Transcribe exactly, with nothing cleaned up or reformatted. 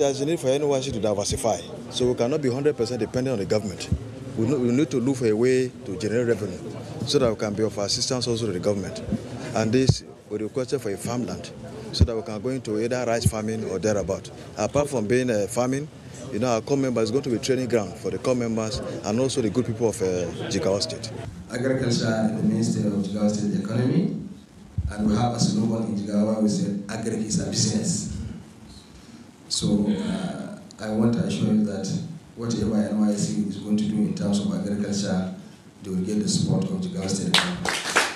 There's a need for N Y S C to diversify, so we cannot be one hundred percent dependent on the government. We need to look for a way to generate revenue so that we can be of assistance also to the government. And this, we requested for a farmland so that we can go into either rice farming or thereabout. Apart from being a farming, you know, our core member is going to be training ground for the core members and also the good people of uh, Jigawa State. Agriculture is the mainstay of Jigawa State economy, and we have a slogan in Jigawa, we say, agri is a business. So uh, I want to assure you that whatever N Y S C is going to do in terms of agriculture, they will get the support of Jigawa State government.